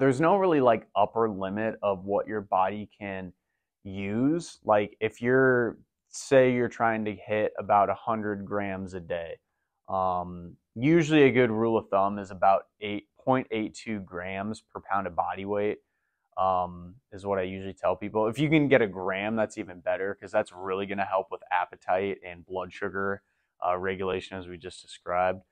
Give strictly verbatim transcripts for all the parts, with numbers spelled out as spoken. there's no really like upper limit of what your body can use. Like if you're, say you're trying to hit about one hundred grams a day, um, usually a good rule of thumb is about eight point eight two grams per pound of body weight, um, is what I usually tell people. If you can get a gram, that's even better, because that's really going to help with appetite and blood sugar uh, regulation, as we just described.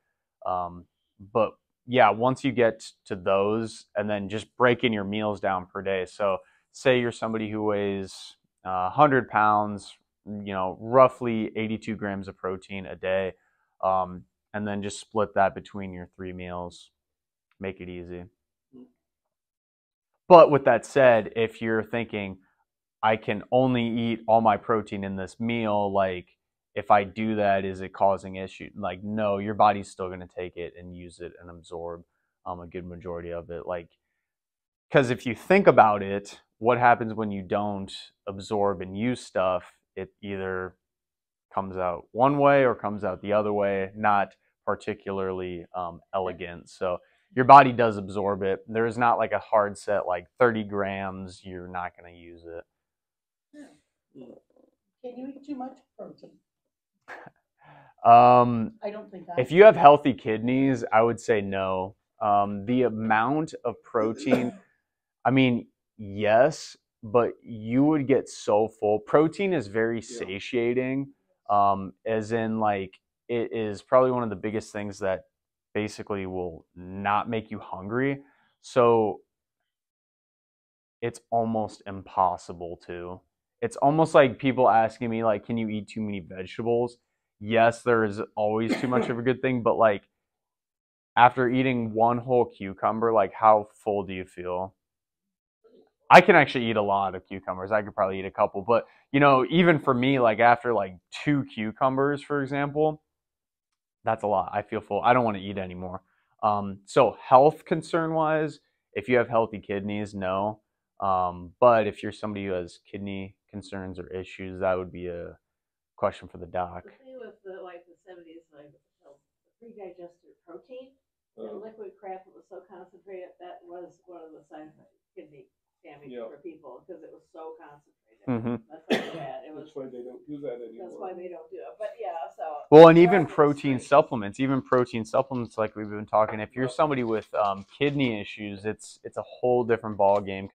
Um, but yeah, once you get to those, and then just breaking your meals down per day. So say you're somebody who weighs uh, one hundred pounds, you know, roughly eighty-two grams of protein a day. Um, and then just split that between your three meals, make it easy. But with that said, if you're thinking, I can only eat all my protein in this meal, like if I do that, is it causing issue? Like, no, your body's still going to take it and use it and absorb um, a good majority of it. Like, because if you think about it, what happens when you don't absorb and use stuff? It either comes out one way or comes out the other way, not particularly um, elegant. So your body does absorb it. There is not like a hard set, like thirty grams, you're not going to use it. Can you eat too much protein? um, I don't think that. If you have healthy kidneys, I would say no. Um, the amount of protein, I mean, yes, but you would get so full. Protein is very satiating, um, as in like it is probably one of the biggest things that basically will not make you hungry. So it's almost impossible to. It's almost like people asking me like, can you eat too many vegetables? Yes, there is always too much of a good thing, but like after eating one whole cucumber, like how full do you feel? I can actually eat a lot of cucumbers. I could probably eat a couple, but you know, even for me, like after like two cucumbers, for example, that's a lot. I feel full. I don't want to eat anymore. Um, so health concern wise, if you have healthy kidneys, no. Um, but if you're somebody who has kidney concerns or issues, that would be a question for the doc. The thing with the, like the seventies, like the pre-digested protein, the liquid crap that was so concentrated, that was one of the signs of kidney damage yep. for people, because it was so concentrated. Mm-hmm. That's how bad it was. That's why they don't do that anymore. That's why they don't do it. But yeah, so. Well, and even protein supplements, even protein supplements, like we've been talking. If you're somebody with um, kidney issues, it's it's a whole different ball game.